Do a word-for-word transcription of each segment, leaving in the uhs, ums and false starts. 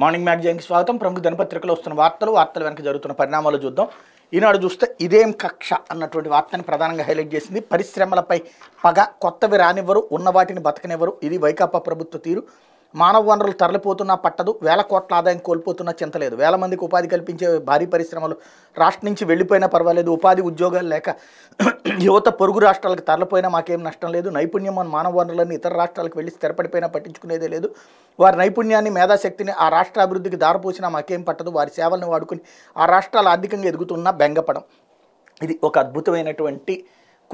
Morning magazine కి స్వాగతం. ప్రముఖ దినపత్రికలో వస్తున్న వార్తలు, వార్తల వెనుక జరుగుతున్న పరిణామాలు చూద్దాం. ఈనాడు చూస్తే ఇదేం కక్ష అన్నటువంటి వార్తని ప్రధానంగా హైలైట్ చేసింది. పరిశ్రమలపై పగ, కొత్తవి రానివ్వరు, ఉన్న వాటిని బతకనివ్వరు, ఇది వైకాపా ప్రభుత్వ తీరు. మానవ వనరులు తరలిపోతున్నా పట్టదు, వేల కోట్ల ఆదాయం కోల్పోతున్నా చింతలేదు. వేల మందికి ఉపాధి కల్పించే భారీ పరిశ్రమలు రాష్ట్రం నుంచి వెళ్ళిపోయినా పర్వాలేదు, ఉపాధి ఉద్యోగాలు లేక యువత పొరుగు రాష్ట్రాలకు తరలిపోయినా మాకేం నష్టం లేదు. నైపుణ్యం మానవ వనరులన్నీ ఇతర రాష్ట్రాలకు వెళ్ళి స్థిరపడిపోయినా పట్టించుకునేదే లేదు. వారి నైపుణ్యాన్ని, మేధాశక్తిని ఆ రాష్ట్ర అభివృద్ధికి దారిపోసినా మాకేం పట్టదు. వారి సేవలను వాడుకుని ఆ రాష్ట్రాలు ఆర్థికంగా ఎదుగుతున్నా బెంగపడం. ఇది ఒక అద్భుతమైనటువంటి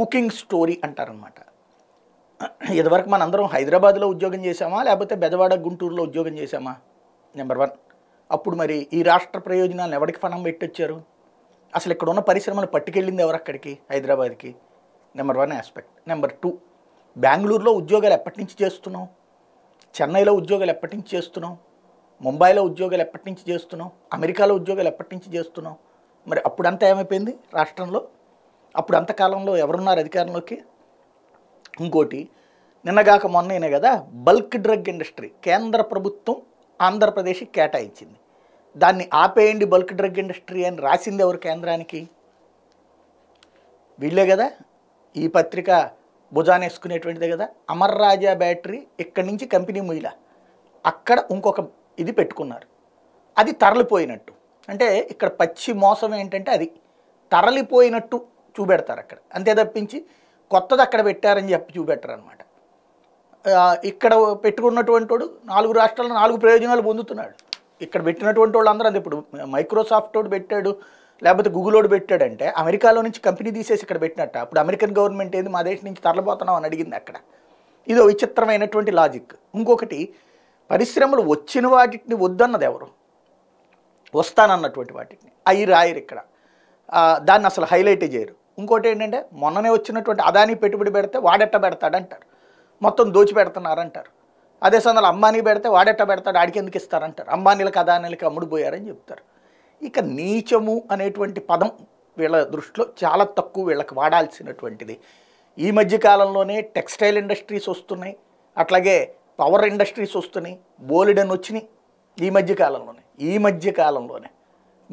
కుకింగ్ స్టోరీ అంటారనమాట. ఇదివరకు మనందరం హైదరాబాద్లో ఉద్యోగం చేశామా, లేకపోతే బెజవాడ, గుంటూరులో ఉద్యోగం చేశామా? Number one. అప్పుడు మరి ఈ రాష్ట్ర ప్రయోజనాలను ఎవరికి పణం పెట్టొచ్చారు? అసలు ఇక్కడ ఉన్న పరిశ్రమలు పట్టుకెళ్ళింది ఎవరు అక్కడికి, హైదరాబాద్కి? Number one aspect. Number two, బెంగళూరులో ఉద్యోగాలు ఎప్పటి నుంచి చేస్తున్నావు? చెన్నైలో ఉద్యోగాలు ఎప్పటి నుంచి చేస్తున్నావు? ముంబైలో ఉద్యోగాలు ఎప్పటి నుంచి చేస్తున్నావు? అమెరికాలో ఉద్యోగాలు ఎప్పటి నుంచి చేస్తున్నావు? మరి అప్పుడంతా ఏమైపోయింది రాష్ట్రంలో? అప్పుడు అంతకాలంలో ఎవరున్నారు అధికారంలోకి? ఇంకోటి, నిన్నగాక మొన్ననే కదా బల్క్ డ్రగ్ ఇండస్ట్రీ కేంద్ర ప్రభుత్వం ఆంధ్రప్రదేశ్కి కేటాయించింది. దాన్ని ఆపేయండి బల్క్ డ్రగ్ ఇండస్ట్రీ అని రాసింది ఎవరు కేంద్రానికి? వీళ్ళే కదా, ఈ పత్రిక భుజానేసుకునేటువంటిదే కదా. అమర్ రాజా బ్యాటరీ ఇక్కడి నుంచి కంపెనీ ముయిల అక్కడ ఇంకొక ఇది పెట్టుకున్నారు, అది తరలిపోయినట్టు. అంటే ఇక్కడ పచ్చి మోసం ఏంటంటే అది తరలిపోయినట్టు చూపెడతారు అక్కడ, అంతే తప్పించి కొత్తది అక్కడ పెట్టారని చెప్పి చూపెట్టరు అనమాట. ఇక్కడ పెట్టుకున్నటువంటి వాడు నాలుగు రాష్ట్రాల్లో నాలుగు ప్రయోజనాలు పొందుతున్నాడు. ఇక్కడ పెట్టినటువంటి వాళ్ళు అందరూ, అది ఇప్పుడు మైక్రోసాఫ్ట్ వాడు పెట్టాడు, లేకపోతే గూగుల్ వాడు పెట్టాడంటే అమెరికాలో నుంచి కంపెనీ తీసేసి ఇక్కడ పెట్టినట్ట. అప్పుడు అమెరికన్ గవర్నమెంట్ ఏంది మా దేశం నుంచి తరలిపోతున్నాం అని అడిగింది అక్కడ. ఇదో విచిత్రమైనటువంటి లాజిక్. ఇంకొకటి, పరిశ్రమలు వచ్చిన వాటిని వద్దన్నది ఎవరు? వస్తానన్నటువంటి వాటిని అవి రాయరు ఇక్కడ, దాన్ని అసలు హైలైట్ చేయరు. ఇంకోటి ఏంటంటే, మొన్ననే వచ్చినటువంటి అదానీ పెట్టుబడి పెడితే వాడెట్ట పెడతాడంటారు, మొత్తం దోచి పెడుతున్నారంటారు. అదే సందర్భంలో అంబానీ పెడితే వాడెట్ట పెడతాడు, ఆడికి ఎందుకు ఇస్తారంటారు. అంబానీలకు అదానీలకి అమ్ముడుపోయారని చెప్తారు. ఇక నీచము అనేటువంటి పదం వీళ్ళ దృష్టిలో చాలా తక్కువ, వీళ్ళకి వాడాల్సినటువంటిది. ఈ మధ్యకాలంలోనే టెక్స్టైల్ ఇండస్ట్రీస్ వస్తున్నాయి, అట్లాగే పవర్ ఇండస్ట్రీస్ వస్తున్నాయి, బోలెడన్ వచ్చినాయి ఈ మధ్యకాలంలోనే ఈ మధ్యకాలంలోనే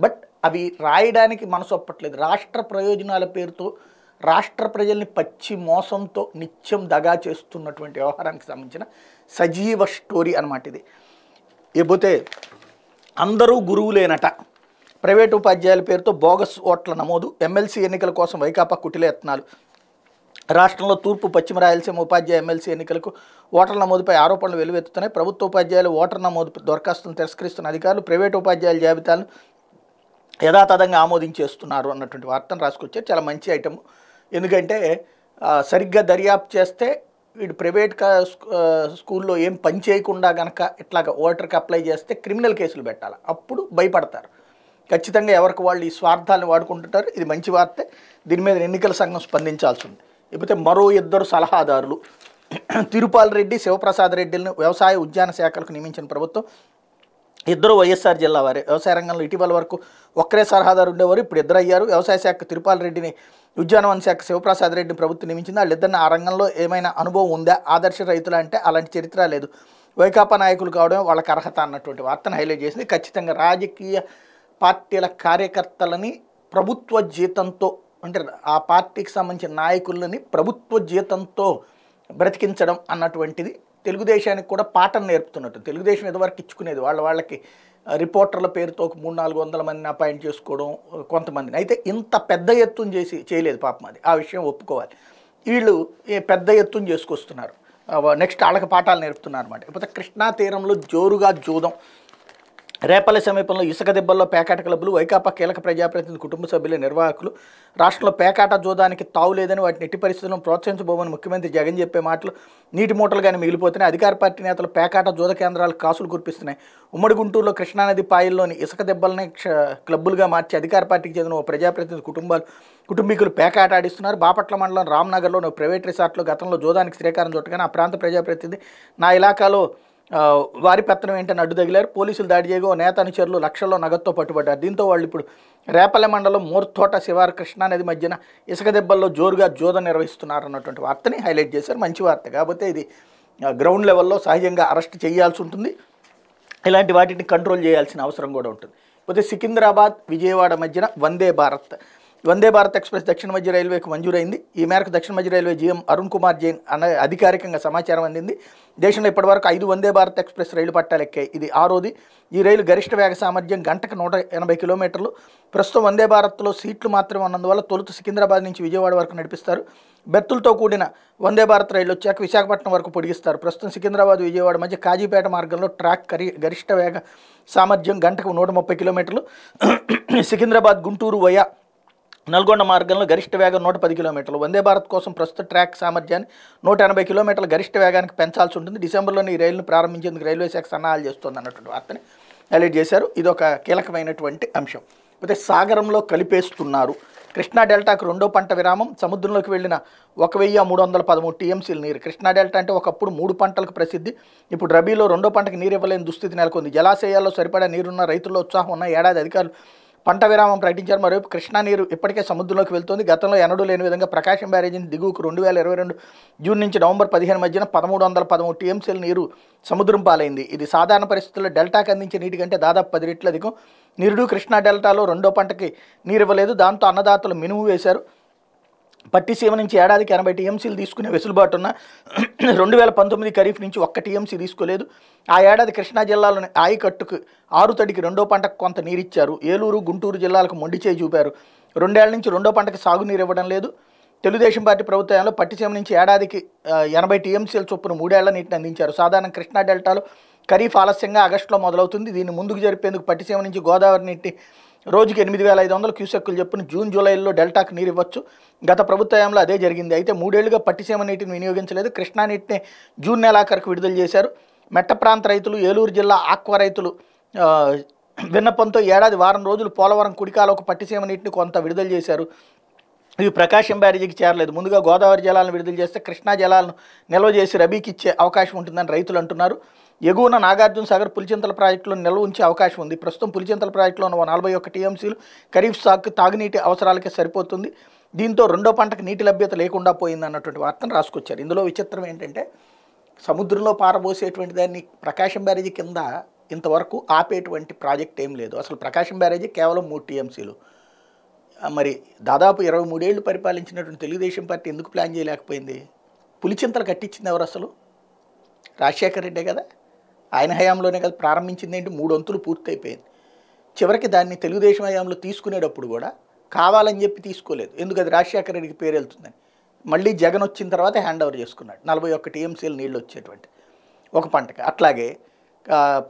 బట్ అవి రాయడానికి మనసు ఒప్పట్లేదు. రాష్ట్ర ప్రయోజనాల పేరుతో రాష్ట్ర ప్రజల్ని పచ్చి మోసంతో నిత్యం దగా చేస్తున్నటువంటి వ్యవహారానికి సంబంధించిన సజీవ స్టోరీ అనమాట ఇది. ఇకపోతే, అందరూ గురువులేనట ప్రైవేటు ఉపాధ్యాయుల పేరుతో బోగస్ ఓట్ల నమోదు, ఎమ్మెల్సీ ఎన్నికల కోసం వైకాపా కుటిల యత్నాలు. రాష్ట్రంలో తూర్పు, పశ్చిమ రాయలసీమ ఉపాధ్యాయ ఎమ్మెల్సీ ఎన్నికలకు ఓటర్ల నమోదుపై ఆరోపణలు వెలువెత్తుతున్నాయి. ప్రభుత్వ ఉపాధ్యాయులు ఓటర్ నమోదు దరఖాస్తులను తిరస్కరిస్తున్న అధికారులు ప్రైవేటు ఉపాధ్యాయుల జాబితాను యథాతథంగా ఆమోదించేస్తున్నారు అన్నటువంటి వార్తను రాసుకొచ్చారు. చాలా మంచి ఐటమ్. ఎందుకంటే సరిగ్గా దర్యాప్తు చేస్తే వీడు ప్రైవేట్ స్కూల్లో ఏం పని చేయకుండా కనుక ఇట్లాగ ఓటర్కి అప్లై చేస్తే క్రిమినల్ కేసులు పెట్టాలి, అప్పుడు భయపడతారు ఖచ్చితంగా. ఎవరికి వాళ్ళు ఈ స్వార్థాలను వాడుకుంటుంటారు. ఇది మంచి వార్తే, దీని మీద ఎన్నికల సంఘం స్పందించాల్సి ఉంది. ఇకపోతే, మరో ఇద్దరు సలహాదారులు తిరుపాల్ రెడ్డి, శివప్రసాద్ రెడ్డిలను వ్యవసాయ ఉద్యాన శాఖలకు నియమించిన ప్రభుత్వం. ఇద్దరు వైఎస్ఆర్ జిల్లా వారే. వ్యవసాయ రంగంలో ఇటీవల వరకు ఒక్కరే సలహాదారు ఉండేవారు, ఇప్పుడు ఇద్దరు అయ్యారు. వ్యవసాయ శాఖ తిరుపాల్ రెడ్డిని, ఉద్యానవన శాఖ శివప్రసాద్ రెడ్డిని ప్రభుత్వం నియమించింది. వాళ్ళిద్దరిని ఆ రంగంలో ఏమైనా అనుభవం ఉందా? ఆదర్శ రైతులు అంటే అలాంటి చరిత్ర లేదు. వైకాపా నాయకులు కావడం వాళ్ళకి అర్హత అన్నటువంటి వార్తను హైలైట్ చేసింది. ఖచ్చితంగా రాజకీయ పార్టీల కార్యకర్తలని ప్రభుత్వ జీతంతో, అంటే ఆ పార్టీకి సంబంధించిన నాయకులని ప్రభుత్వ జీతంతో బ్రతికించడం అన్నటువంటిది తెలుగుదేశానికి కూడా పాఠం నేర్పుతున్నట్టు. తెలుగుదేశం ఇదివరకు ఇచ్చుకునేది వాళ్ళ వాళ్ళకి రిపోర్టర్ల పేరుతో ఒక మూడు నాలుగు వందల మందిని అపాయింట్ చేసుకోవడం, కొంతమందిని అయితే ఇంత పెద్ద ఎత్తున చేసి చేయలేదు పాపం, అది ఆ విషయం ఒప్పుకోవాలి. వీళ్ళు పెద్ద ఎత్తున చేసుకొస్తున్నారు, నెక్స్ట్ వాళ్ళకి పాఠాలు నేర్పుతున్నారు అనమాట. ఇకపోతే, కృష్ణా తీరంలో జోరుగా జూదం, రేపల్లె సమీపంలో ఇసుక దిబ్బల్లో పేకాట క్లబ్లు. వైకాపా కీలక ప్రజాప్రతినిధి కుటుంబ సభ్యుల నిర్వాహకులు రాష్ట్రంలో పేకాట జోదానికి తావులేదని, వాటిని ఎట్టి పరిస్థితులను ప్రోత్సహించబోమని ముఖ్యమంత్రి జగన్ చెప్పే మాటలు నీటి మూటలుగానే మిగిలిపోతున్నాయి. అధికార పార్టీ నేతలు పేకాట జోద కేంద్రాలకు కాసులు కురిపిస్తున్నాయి. ఉమ్మడి గుంటూరులో కృష్ణానది పాయల్లోని ఇసుక దెబ్బలని క్లబ్బులుగా మార్చి అధికార పార్టీకి చెందిన ఓ ప్రజాప్రతినిధి కుటుంబాలు కుటుంబీకులు పేకాట ఆడిస్తున్నారు. బాపట్ల మండలం రామ్నగర్లోని ప్రైవేట్ రిసార్ట్లో గతంలో జోదానికి శ్రీకారం చుట్టగానే ఆ ప్రాంత ప్రజాప్రతినిధి నా ఇలాకాలో వారి పెత్తనం ఏంటని అడ్డు తగిలారు. పోలీసులు దాడి చేయగా ఓ నేత అనుచరులు లక్షల్లో నగదుతో పట్టుబడ్డారు. దీంతో వాళ్ళు ఇప్పుడు రేపల్లె మండలం మూర్తోట శివారు కృష్ణానది మధ్యన ఇసుక దెబ్బల్లో జోరుగా జోదం నిర్వహిస్తున్నారు అన్నటువంటి వార్తని హైలైట్ చేశారు. మంచి వార్త. కాకపోతే ఇది గ్రౌండ్ లెవెల్లో సహజంగా అరెస్ట్ చేయాల్సి ఉంటుంది. ఇలాంటి వాటిని కంట్రోల్ చేయాల్సిన అవసరం కూడా ఉంటుంది. పోతే సికింద్రాబాద్ విజయవాడ మధ్యన వందే భారత్ వందే భారత్ ఎక్స్ప్రెస్ దక్షిణ మధ్య రైల్వేకు మంజూరైంది. ఈ మేరకు దక్షిణ మధ్య రైల్వే జీఎం అరుణ్ కుమార్ జైన్ అనే అధికారికంగా సమాచారం అందింది. దేశంలో ఇప్పటివరకు ఐదు వందే భారత్ ఎక్స్ప్రెస్ రైలు పట్టాలు ఎక్కాయి. ఇది ఆరోది. ఈ రైలు గరిష్ట వేగ సామర్థ్యం గంటకు నూట ఎనభై కిలోమీటర్లు. ప్రస్తుతం వందే భారత్లో సీట్లు మాత్రమే ఉన్నందువల్ల తొలుత సికింద్రాబాద్ నుంచి విజయవాడ వరకు నడిపిస్తారు. బెర్తులతో కూడిన వందే భారత్ రైలు వచ్చాక విశాఖపట్నం వరకు పొడిగిస్తారు. ప్రస్తుతం సికింద్రాబాద్ విజయవాడ మధ్య కాజీపేట మార్గంలో ట్రాక్ కరి గరిష్ట వేగ సామర్థ్యం గంటకు నూట ముప్పై కిలోమీటర్లు. సికింద్రాబాద్ గుంటూరు వయా నల్గొండ మార్గంలో గరిష్ట వేగం నూట పది కిలోమీటర్లు. వందే భారత్ కోసం ప్రస్తుత ట్రాక్ సామర్థ్యాన్ని నూట ఎనభై కిలోమీటర్ల గరిష్ట వేగానికి పెంచాల్సి ఉంటుంది. డిసెంబర్లోనే ఈ రైలును ప్రారంభించేందుకు రైల్వే శాఖ సన్నాహాలు చేస్తుంది అన్నటువంటి వార్తని హైలైట్ చేశారు. ఇది ఒక కీలకమైనటువంటి అంశం. అయితే సాగరంలో కలిపేస్తున్నారు. కృష్ణా డెల్టాకు రెండో పంట విరామం. సముద్రంలోకి వెళ్ళిన ఒక వెయ్యి మూడు వందల పదమూడు టీఎంసీల నీరు. కృష్ణా డెల్టా అంటే ఒకప్పుడు మూడు పంటలకు ప్రసిద్ధి. ఇప్పుడు రబీలో రెండో పంటకు నీరు ఇవ్వలేని దుస్థితి నెలకొంది. జలాశయాల్లో సరిపడా నీరున్న రైతుల్లో ఉత్సాహం ఉన్న ఏడాది అధికారులు పంట విరామం ప్రకటించారు. మరోవైపు కృష్ణా నీరు ఇప్పటికే సముద్రంలోకి వెళ్తోంది. గతంలో ఎన్నడూ లేని విధంగా ప్రకాశం బ్యారేజీని దిగువకు రెండు వేల ఇరవై రెండు జూన్ నుంచి నవంబర్ పదిహేను మధ్యన పదమూడు వందల పదమూడు టీఎంసీల నీరు సముద్రం పాలైంది. ఇది సాధారణ పరిస్థితుల్లో డెల్టాకు అందించే నీటి కంటే దాదాపు పది రెట్లు అధికం. నిరుడు కృష్ణా డెల్టాలో రెండో పంటకి నీరు ఇవ్వలేదు. దాంతో అన్నదాతలు మినుము వేశారు. పట్టిసీమ నుంచి ఏడాదికి ఎనభై టీఎంసీలు తీసుకునే వెసులుబాటు ఉన్న రెండు వేల పంతొమ్మిది ఖరీఫ్ నుంచి ఒక్క టీఎంసీ తీసుకోలేదు. ఆ ఏడాది కృష్ణా జిల్లాలోని ఆయకట్టుకు ఆరుతడికి రెండో పంటకు కొంత నీరిచ్చారు. ఏలూరు గుంటూరు జిల్లాలకు మొండి చేయి చూపారు. రెండేళ్ల నుంచి రెండో పంటకు సాగునీరు ఇవ్వడం లేదు. తెలుగుదేశం పార్టీ ప్రభుత్వంలో పట్టిసీమ నుంచి ఏడాదికి ఎనభై టీఎంసీల చొప్పున మూడేళ్ల నీటిని అందించారు. సాధారణ కృష్ణా డెల్టాలో ఖరీఫ్ ఆలస్యంగా ఆగస్టులో మొదలవుతుంది. దీన్ని ముందుకు జరిపేందుకు పట్టిసీమ నుంచి గోదావరి నీటి రోజుకి ఎనిమిది వేల ఐదు వందల క్యూసెక్కులు చెప్పున జూన్ జూలైలో డెల్టాకు నీరు ఇవ్వచ్చు. గత ప్రభుత్వంలో అదే జరిగింది. అయితే మూడేళ్లుగా పట్టిసీమ నీటిని వినియోగించలేదు. కృష్ణా నీటిని జూన్ నెలాఖరుకు విడుదల చేశారు. మెట్ట ప్రాంత రైతులు ఏలూరు జిల్లా ఆక్వా రైతులు విన్నపంతో ఏడాది వారం రోజులు పోలవరం కుడికాలకు పట్టిసీమ నీటిని కొంత విడుదల చేశారు. ఇవి ప్రకాశం బ్యారేజీకి చేరలేదు. ముందుగా గోదావరి జలాలను విడుదల చేస్తే కృష్ణా జలాలను నిల్వ చేసి రబీకి ఇచ్చే అవకాశం ఉంటుందని రైతులు అంటున్నారు. ఎగువన నాగార్జున సాగర్ పులిచింతల ప్రాజెక్టులో నిల్వ ఉంచే అవకాశం ఉంది. ప్రస్తుతం పులిచింతల ప్రాజెక్టులో ఉన్న నలభై ఒక్క టీఎంసీలు ఖరీఫ్ సాగు తాగునీటి అవసరాలకే సరిపోతుంది. దీంతో రెండో పంటకు నీటి లభ్యత లేకుండా పోయింది అన్నటువంటి వార్తను రాసుకొచ్చారు. ఇందులో విచిత్రం ఏంటంటే సముద్రంలో పారబోసేటువంటి దాన్ని ప్రకాశం బ్యారేజీ కింద ఇంతవరకు ఆపేటువంటి ప్రాజెక్ట్ ఏం లేదు. అసలు ప్రకాశం బ్యారేజీ కేవలం మూడు టీఎంసీలు. మరి దాదాపు ఇరవై మూడేళ్లు పరిపాలించినటువంటి తెలుగుదేశం పార్టీ ఎందుకు ప్లాన్ చేయలేకపోయింది? పులిచింతలు కట్టించింది ఎవరు? అసలు రాజశేఖర రెడ్డే కదా. ఆయన హయాంలోనే కదా ప్రారంభించింది. ఏంటి మూడు వంతులు పూర్తయిపోయింది. చివరికి దాన్ని తెలుగుదేశం హయాంలో తీసుకునేటప్పుడు కూడా కావాలని చెప్పి తీసుకోలేదు. ఎందుకు? అది రాజశేఖర రెడ్డికి పేరు వెళ్తుందని. మళ్ళీ జగన్ వచ్చిన తర్వాత హ్యాండ్ ఓవర్ చేసుకున్నాడు. నలభై ఒక్క టీఎంసీలు నీళ్ళు వచ్చేటువంటి ఒక పంటకి. అట్లాగే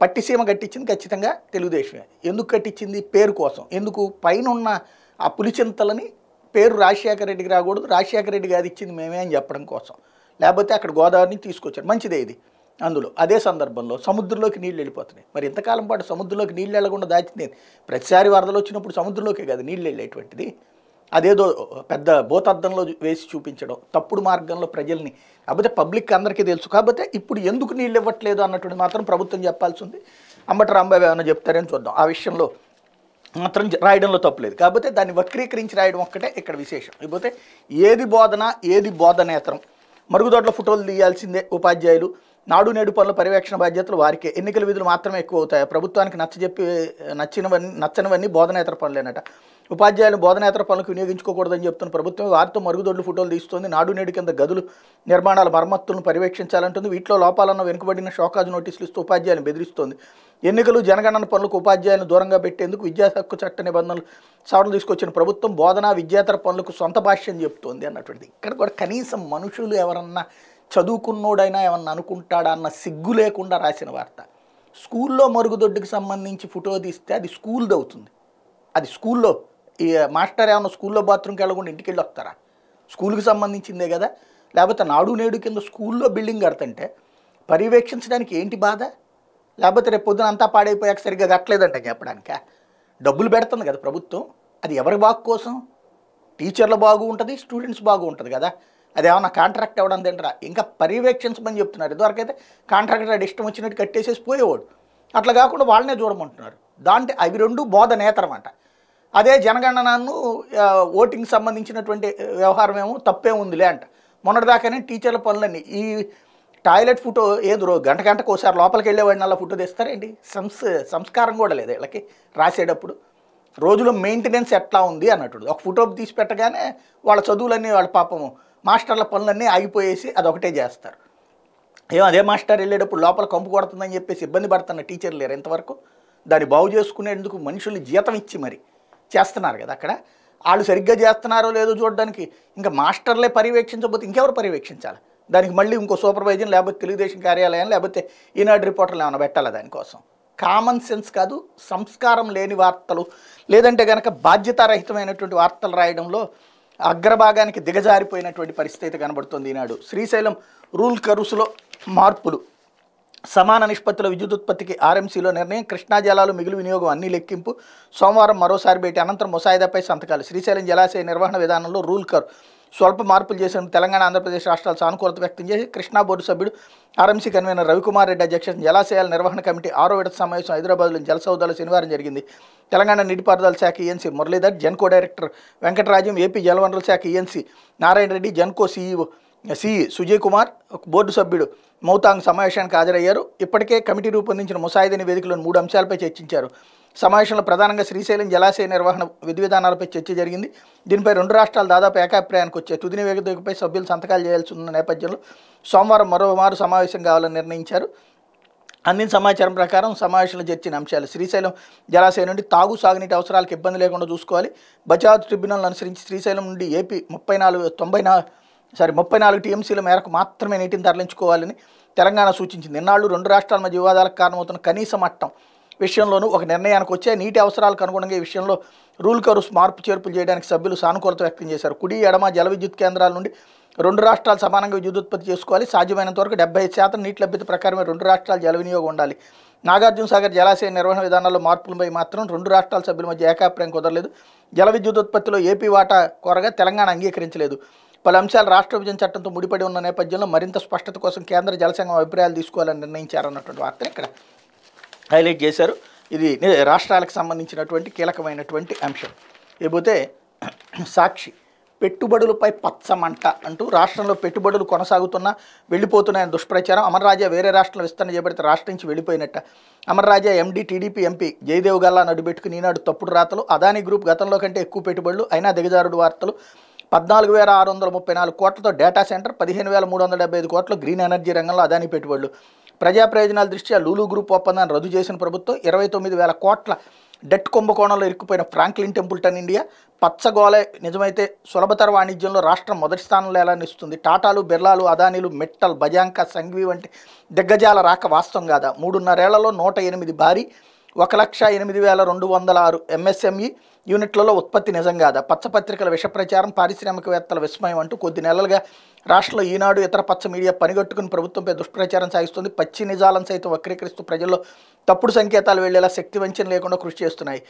పట్టిసీమ కట్టించింది ఖచ్చితంగా తెలుగుదేశమే. ఎందుకు కట్టించింది? పేరు కోసం. ఎందుకు? పైన ఉన్న ఆ పులిచింతలని పేరు రాజశేఖర రెడ్డికి రాకూడదు, రాజశేఖర రెడ్డి గారు ఇచ్చింది మేమే అని చెప్పడం కోసం. లేకపోతే అక్కడ గోదావరిని తీసుకొచ్చారు. మంచిదే ఇది. అందులో అదే సందర్భంలో సముద్రంలోకి నీళ్ళు వెళ్ళిపోతున్నాయి. మరి ఇంతకాలం పాటు సముద్రంలోకి నీళ్ళు వెళ్ళకుండా దాచింది. ప్రతిసారి వరదలు వచ్చినప్పుడు సముద్రంలోకే కాదు నీళ్ళు వెళ్ళేటువంటిది. అదేదో పెద్ద భూతద్దంలో వేసి చూపించడం, తప్పుడు మార్గంలో ప్రజల్ని, కాకపోతే పబ్లిక్ అందరికీ తెలుసు. కాకపోతే ఇప్పుడు ఎందుకు నీళ్ళు ఇవ్వట్లేదు అన్నటువంటి మాత్రం ప్రభుత్వం చెప్పాల్సి ఉంది. అంబటి రాంబాబు ఏమైనా చెప్తారని చూద్దాం. ఆ విషయంలో మాత్రం రాయడంలో తప్పులేదు. కాకపోతే దాన్ని వక్రీకరించి రాయడం ఒక్కటే ఇక్కడ విశేషం. ఇకపోతే ఏది బోధన ఏది బోధనేతరం? మరుగుదొడ్ల ఫోటోలు తీయాల్సిందే ఉపాధ్యాయులు. నాడు నేడు పనుల పర్యవేక్షణ బాధ్యతలు వారికే. ఎన్నికల విధులు మాత్రమే ఎక్కువ అవుతాయి. ప్రభుత్వానికి నచ్చజెప్పి నచ్చినవన్నీ నచ్చనివన్నీ బోధనేతర పనులేనట. ఉపాధ్యాయులు బోధనేతర పనులకు వినియోగించుకోకూడదని చెప్తున్న ప్రభుత్వం వారితో మరుగుదొడ్లు ఫోటోలు తీస్తోంది. నాడు నేడు కింద గదులు నిర్మాణాల మరమ్మతులను పర్యవేక్షించాలంటుంది. వీటిలో లోపాలను వెనుకబడిన షోకాజు నోటీసులు ఇస్తూ ఉపాధ్యాయులను బెదిరిస్తోంది. ఎన్నికలు జనగణన పనులకు ఉపాధ్యాయులను దూరంగా పెట్టేందుకు విద్యా హక్కు చట్ట నిబంధనలు సవరణ తీసుకొచ్చిన ప్రభుత్వం బోధన విద్యేతర పనులకు సొంత భాష్యం చెప్తోంది అన్నటువంటిది. ఇక్కడ కూడా కనీసం మనుషులు ఎవరన్నా చదువుకున్నోడైనా ఏమన్నా అనుకుంటాడా అన్న సిగ్గు లేకుండా రాసిన వార్త. స్కూల్లో మరుగుదొడ్డుకి సంబంధించి ఫోటో తీస్తే అది స్కూల్ది అవుతుంది. అది స్కూల్లో ఈ మాస్టర్ ఏమన్నా స్కూల్లో బాత్రూమ్కి వెళ్ళకుండా ఇంటికి వెళ్ళి వస్తారా? స్కూల్కి సంబంధించిందే కదా. లేకపోతే నాడు నేడు కింద స్కూల్లో బిల్డింగ్ కడతంటే పర్యవేక్షించడానికి ఏంటి బాధ? లేకపోతే రేపు పొద్దున అంతా పాడైపోయాక సరిగ్గా కట్టలేదంట చెప్పడానిక? డబ్బులు పెడుతుంది కదా ప్రభుత్వం. అది ఎవరి బాగు కోసం? టీచర్ల బాగు ఉంటుంది, స్టూడెంట్స్ బాగు ఉంటుంది కదా. అదేమన్నా కాంట్రాక్ట్ అవ్వడం తింటారా? ఇంకా పర్యవేక్షించమని చెప్తున్నారు. ఇదివరకైతే కాంట్రాక్టర్ అది ఇష్టం వచ్చినట్టు కట్టేసేసి పోయేవాడు. అట్లా కాకుండా వాళ్ళనే చూడమంటున్నారు. దాంటే అవి రెండు బోధనేతరం అంట. అదే జనగణనను ఓటింగ్ సంబంధించినటువంటి వ్యవహారం ఏమో తప్పే ఉందిలే అంట. మొన్నటిదాకానే టీచర్ల పనులన్నీ ఈ టాయిలెట్ ఫోటో ఏదో గంట గంటకు ఒకసారి లోపలికి వెళ్ళేవాడిని అలా ఫోటో తీస్తారేంటి? సంస్ సంస్కారం కూడా లేదు వీళ్ళకి. రాసేటప్పుడు రోజులో మెయింటెనెన్స్ ఎట్లా ఉంది అన్నట్టు ఒక ఫోటో తీసి పెట్టగానే వాళ్ళ చదువులన్నీ వాళ్ళ పాపము మాస్టర్ల పనులన్నీ ఆగిపోయేసి అదొకటే చేస్తారు. ఏమో అదే మాస్టర్ వెళ్ళేటప్పుడు లోపల కంపు కొడుతుందని చెప్పేసి ఇబ్బంది పడుతున్న టీచర్లు లేరు ఇంతవరకు. దాన్ని బాగు చేసుకునేందుకు మనుషులు జీతం ఇచ్చి మరి చేస్తున్నారు కదా. అక్కడ వాళ్ళు సరిగ్గా చేస్తున్నారో లేదో చూడడానికి ఇంకా మాస్టర్లే పర్యవేక్షించబోతే ఇంకెవరు పర్యవేక్షించాలి? దానికి మళ్ళీ ఇంకో సూపర్వైజర్, లేకపోతే తెలుగుదేశం కార్యాలయం, లేకపోతే ఈనాడు రిపోర్టర్లు ఏమైనా పెట్టాలా? దానికోసం కామన్ సెన్స్ కాదు, సంస్కారం లేని వార్తలు, లేదంటే కనుక బాధ్యతారహితమైనటువంటి వార్తలు రాయడంలో అగ్రభాగానికి దిగజారిపోయినటువంటి పరిస్థితి కనబడుతుంది ఈనాడు. శ్రీశైలం రూల్ కరుసులో మార్పులు, సమాన నిష్పత్తిలో విద్యుత్ ఉత్పత్తికి ఆర్ఎంసీలో నిర్ణయం, కృష్ణా జలాలు మిగులు వినియోగం అన్ని లెక్కింపు, సోమవారం మరోసారి భేటీ అనంతరం ముసాయిదాపై సంతకాలు. శ్రీశైలం జలాశయ నిర్వహణ విధానంలో రూల్ కరు స్వల్ప మార్పులు చేసిన తెలంగాణ ఆంధ్రప్రదేశ్ రాష్ట్రాలు సానుకూలత వ్యక్తం చేసి కృష్ణా బోర్డు సభ్యుడు ఆర్ఎంసీ కన్వీనర్ రవికుమార్ రెడ్డి అధ్యక్షతన జలాశయాల నిర్వహణ కమిటీ ఆరో విడత సమావేశం హైదరాబాద్లోని జలసౌధాలు శనివారం జరిగింది. తెలంగాణ నీటిపారుదల శాఖ ENC Muralidhar, Genco director Venkatarajam, AP జలవనరుల శాఖ ENC Narayana Reddy, Genco CEO C Sujay Kumar, board సభ్యుడు మౌతాంగ్ సమావేశానికి హాజరయ్యారు. ఇప్పటికే కమిటీ రూపొందించిన ముసాయిదా నివేదికలోని మూడు అంశాలపై చర్చించారు. సమావేశంలో ప్రధానంగా శ్రీశైలం జలాశయ నిర్వహణ విధి విధానాలపై చర్చ జరిగింది. దీనిపై రెండు రాష్ట్రాలు దాదాపు ఏకాభిప్రాయానికి వచ్చాయి. తుది నివేదికపై సభ్యులు సంతకాలు చేయాల్సి ఉన్న నేపథ్యంలో సోమవారం మరోమారు సమావేశం కావాలని నిర్ణయించారు. అందిన సమాచారం ప్రకారం సమావేశంలో చర్చిన అంశాలు: శ్రీశైలం జలాశయం నుండి తాగు సాగునీటి అవసరాలకు ఇబ్బంది లేకుండా చూసుకోవాలి, బచావ్ ట్రిబ్యునల్ అనుసరించి శ్రీశైలం నుండి ఏపీ ముప్పై నాలుగు తొంభై నాలుగు సారీ ముప్పై నాలుగు టీఎంసీల మేరకు మాత్రమే నీటిని తరలించుకోవాలని తెలంగాణ సూచించింది. ఇన్నాళ్ళు రెండు రాష్ట్రాల మధ్య వివాదాలకు కారణమవుతున్న కనీస మట్టం విషయంలోనూ ఒక నిర్ణయానికి వచ్చే నీటి అవసరాలకు అనుగుణంగా ఈ విషయంలో రూల్ కరుస్ మార్పు చేర్పులు చేయడానికి సభ్యులు సానుకూలత వ్యక్తం చేశారు. కుడి ఎడమ జల విద్యుత్ కేంద్రాల నుండి రెండు రాష్ట్రాలు సమానంగా విద్యుత్ ఉత్పత్తి చేసుకోవాలి. సాధ్యమైనంత వరకు డెబ్బై ఐదు శాతం నీటి లభ్యత ప్రకారమే రెండు రాష్ట్రాల జల వినియోగం ఉండాలి. నాగార్జున సాగర్ జలాశయ నిర్వహణ విధానాల్లో మార్పులపై మాత్రం రెండు రాష్ట్రాల సభ్యుల మధ్య ఏకాభిప్రాయం కుదరలేదు. జల విద్యుత్ ఉత్పత్తిలో ఏపీ వాటా కోరగా తెలంగాణ అంగీకరించలేదు. పలు అంశాలు రాష్ట్ర విభజన చట్టంతో ముడిపడి ఉన్న నేపథ్యంలో మరింత స్పష్టత కోసం కేంద్ర జలసంఘం అభిప్రాయాలు తీసుకోవాలని నిర్ణయించారన్నటువంటి వార్తను ఇక్కడ హైలైట్ చేశారు. ఇది రాష్ట్రాలకు సంబంధించినటువంటి కీలకమైనటువంటి అంశం. ఇకపోతే సాక్షి, పెట్టుబడులపై పచ్చమంట అంటూ రాష్ట్రంలో పెట్టుబడులు కొనసాగుతున్నా వెళ్ళిపోతున్నాయని దుష్ప్రచారం. అమర్రాజా వేరే రాష్ట్రంలో విస్తరణ చేయబడితే రాష్ట్రం నుంచి వెళ్ళిపోయినట్ట. Amara Raja MD TDP MP Jayadev Galla నడుబెట్టుకుని ఈనాడు తప్పుడు రాతలు. అదానీ గ్రూప్ గతంలో కంటే ఎక్కువ పెట్టుబడులు అయినా దిగజారుడు వార్తలు. పద్నాలుగు వేల ఆరు వందల ముప్పై నాలుగు కోట్లతో డేటా సెంటర్, పదిహేను వేల మూడు వందల డెబ్బై ఐదు కోట్లు గ్రీన్ ఎనర్జీ రంగంలో అదానీ పెట్టుబడులు. ప్రజా ప్రయోజనాల దృష్ట్యా లూలు గ్రూప్ ఒప్పందాన్ని రద్దు చేసిన ప్రభుత్వం, ఇరవై తొమ్మిది వేల కోట్ల డెట్ కుంభకోణంలో ఇరుక్కుపోయిన ఫ్రాంక్లిన్ టెంపుల్టన్ ఇండియా. పచ్చగోలే నిజమైతే సులభతర వాణిజ్యంలో రాష్ట్రం మొదటి స్థానంలో ఎలా నిస్తుంది? టాటాలు, బిర్లాలు, అదానీలు, మెట్టల్, బజాంకా, సంఘ్వి వంటి దిగ్గజాల రాక వాస్తవం కాదా? మూడున్నరేళ్లలో నూట ఎనిమిది భారీ ఒక లక్ష ఎనిమిది వేల రెండు వందల ఆరు ఎంఎస్ఎంఈ యూనిట్లలో ఉత్పత్తి నిజం కాదా? పచ్చపత్రికల విషప్రచారం, పారిశ్రామికవేత్తల విస్మయం అంటూ కొద్ది నెలలుగా రాష్ట్రంలో ఈనాడు ఇతర పచ్చ మీడియా పనిగట్టుకుని ప్రభుత్వంపై దుష్ప్రచారం సాగిస్తుంది. పచ్చి నిజాలను సైతం వక్రీకరిస్తూ ప్రజల్లో తప్పుడు సంకేతాలు వెళ్లేలా శక్తి వంచన లేకుండా కృషి చేస్తున్నాయి.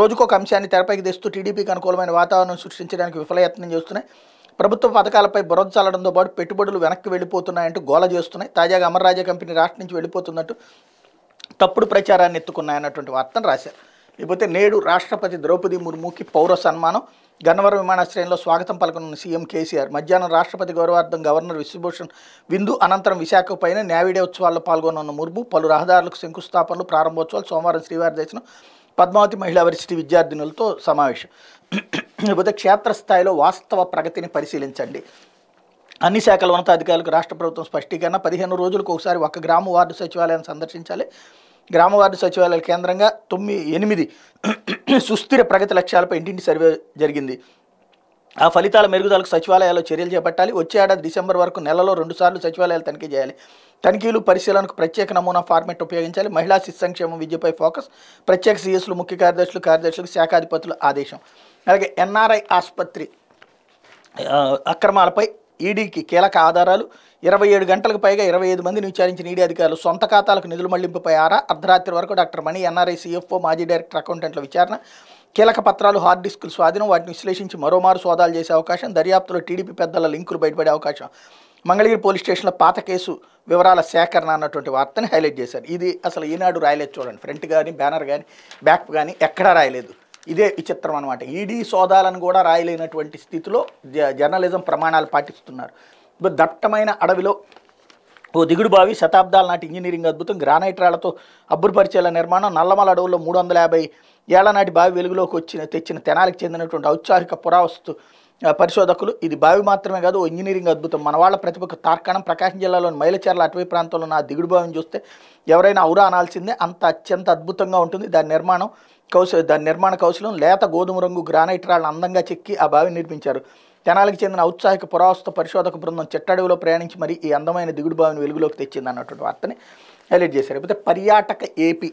రోజుకొక అంశాన్ని తెరపైకి తెస్తూ టీడీపీకి అనుకూలమైన వాతావరణం సృష్టించడానికి విఫలయత్నం చేస్తున్నాయి. ప్రభుత్వ పథకాలపై బురద చల్లడంతో పాటు పెట్టుబడులు వెనక్కి వెళ్ళిపోతున్నాయంటూ గోల చేస్తున్నాయి. తాజాగా అమర్రాజా కంపెనీ రాష్ట్రం నుంచి వెళ్ళిపోతున్నట్టు తప్పుడు ప్రచారాన్ని ఎత్తుకున్నాయన్నటువంటి వార్తను రాశారు. ఇకపోతే నేడు రాష్ట్రపతి ద్రౌపది ముర్ముకి పౌర సన్మానం, గన్నవరం విమానాశ్రయంలో స్వాగతం పలకనున్న సీఎం కేసీఆర్. మధ్యాహ్నం రాష్ట్రపతి గౌరవార్థం గవర్నర్ విశ్వభూషణ్ విందు అనంతరం విశాఖపైన న్యావిడే ఉత్సవాల్లో పాల్గొననున్న ముర్ము పలు రహదారులకు శంకుస్థాపనలు, ప్రారంభోత్సవాలు సోమవారం శ్రీవారి దర్శనం, పద్మావతి మహిళా వర్సిటీ విద్యార్థినులతో సమావేశం. ఇకపోతే క్షేత్రస్థాయిలో వాస్తవ ప్రగతిని పరిశీలించండి. అన్ని శాఖల ఉన్నతాధికారులకు రాష్ట్ర ప్రభుత్వం స్పష్టీకరణ, పదిహేను రోజులకు ఒకసారి ఒక గ్రామ వార్డు సచివాలయాన్ని సందర్శించాలి. గ్రామ వార్డు సచివాలయాల కేంద్రంగా తొమ్మిది ఎనిమిది సుస్థిర ప్రగతి లక్ష్యాలపై ఇంటింటి సర్వే జరిగింది. ఆ ఫలితాల మెరుగుదలకు సచివాలయాల్లో చర్యలు చేపట్టాలి. వచ్చే ఏడాది డిసెంబర్ వరకు నెలలో రెండుసార్లు సచివాలయాలు తనిఖీ చేయాలి. తనిఖీలు పరిశీలనకు ప్రత్యేక నమూనా ఫార్మెట్ ఉపయోగించాలి. మహిళా శిశు సంక్షేమం, విద్యపై ఫోకస్, ప్రత్యేక సీఎస్లు, ముఖ్య కార్యదర్శులు, కార్యదర్శులకు శాఖాధిపతుల ఆదేశం. అలాగే ఎన్ఆర్ఐ ఆసుపత్రి అక్రమాలపై ఈడీకి కీలక ఆధారాలు. ఇరవై ఏడు గంటలకు పైగా ఇరవై ఐదు మందిని విచారించిన ఈడీ అధికారులు సొంత ఖాతాలకు నిధులు మళ్లింపుపై ఆరా. అర్ధరాత్రి వరకు డాక్టర్ మణి, ఎన్ఆర్ఐ సిఎఫ్ఓ, మాజీ డైరెక్టర్ అకౌంటెంట్ల విచారణ. కీలక పత్రాలు, హార్డ్ డిస్కుల స్వాధీనం, వాటిని విశ్లేషించి మరోమారు సోదాలు చేసే అవకాశం. దర్యాప్తులో టీడీపీ పెద్దల లింకులు బయటపడే అవకాశం. మంగళగిరి పోలీస్ స్టేషన్లో పాత కేసు వివరాల సేకరణ అన్నటువంటి వార్తని హైలైట్ చేశారు. ఇది అసలు ఈనాడు రాయలేదు చూడండి, ఫ్రంట్ కానీ బ్యానర్ కానీ బ్యాక్ కానీ ఎక్కడా రాయలేదు. ఇదే విచిత్రం అనమాట. ఈడీ సోదాలను కూడా రాయలేనటువంటి స్థితిలో జర్నలిజం ప్రమాణాలు పాటిస్తున్నారు. దట్టమైన అడవిలో ఓ దిగుడు బావి శతాబ్దాల నాటి ఇంజనీరింగ్ అద్భుతం గ్రానైట్ రాళ్లతో అబ్బురుపరిచేలా నిర్మాణం నల్లమల అడవుల్లో మూడు వందల యాభై ఏళ్ల నాటి బావి వెలుగులోకి వచ్చిన తెచ్చిన తెనాలికి చెందినటువంటి ఔత్సాహిక పురావస్తు పరిశోధకులు. ఇది బావి మాత్రమే కాదు, ఓ ఇంజనీరింగ్ అద్భుతం. మన వాళ్ళ ప్రతిభకు తార్కాణం. ప్రకాశం జిల్లాలోని మైలచెర్ల అటవీ ప్రాంతంలో నా దిగుడు బావిని చూస్తే ఎవరైనా ఔరా అనాల్సిందే, అంత అత్యంత అద్భుతంగా ఉంటుంది దాని నిర్మాణం కౌశ దాని నిర్మాణ కౌశలం. లేత గోధుమ రంగు గ్రానైట్ రాళ్ళు అందంగా చెక్కి ఆ బావి నిర్మించారు. తెనాలికి చెందిన ఔత్సాహిక పురావస్తు పరిశోధక బృందం చిట్టడవిలో ప్రయాణించి మరి ఈ అందమైన దిగుడు బావిని వెలుగులోకి తెచ్చింది అన్నటువంటి వార్తని హైలైట్ చేశారు. అయితే పర్యాటక ఏపీ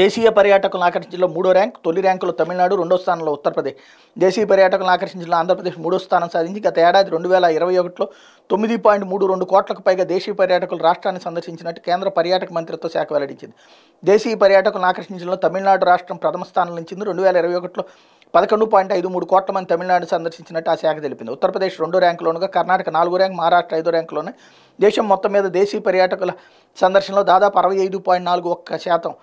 దేశీయ పర్యాటకులను ఆకర్షించడంలో మూడో ర్యాంక్, తొలి ర్యాంకులో తమిళనాడు, రెండో స్థానంలో ఉత్తరప్రదేశ్. దేశీయ పర్యాటకులను ఆకర్షించడంలో ఆంధ్రప్రదేశ్ మూడో స్థానం సాధించి గత ఏడాది రెండు వేల ఇరవై ఒకటిలో తొమ్మిది పాయింట్ మూడు రెండు కోట్లకు పైగా దేశీయ పర్యాటకులు రాష్ట్రాన్ని సందర్శించినట్టు కేంద్ర పర్యాటక మంత్రిత్వ శాఖ వెల్లడించింది. దేశీయ పర్యాటకులను ఆకర్షించడంలో తమిళనాడు రాష్ట్రం ప్రథమ స్థానం నిలిచింది. రెండు వేల ఇరవై ఒకటిలో పదకొండు పాయింట్ ఐదు మూడు కోట్ల మంది తమిళనాడు సందర్శించినట్టు ఆ శాఖ తెలిపింది. ఉత్తరప్రదేశ్ రెండో ర్యాంకులోనుగా, కర్ణాటక నాలుగో ర్యాంక్, మహారాష్ట్ర ఐదో ర్యాంకులోనే. దేశం మొత్తం మీద దేశీయ పర్యాటకుల సందర్శనలో దాదాపు అరవై ఐదు పాయింట్ నాలుగు ఒక్క శాతం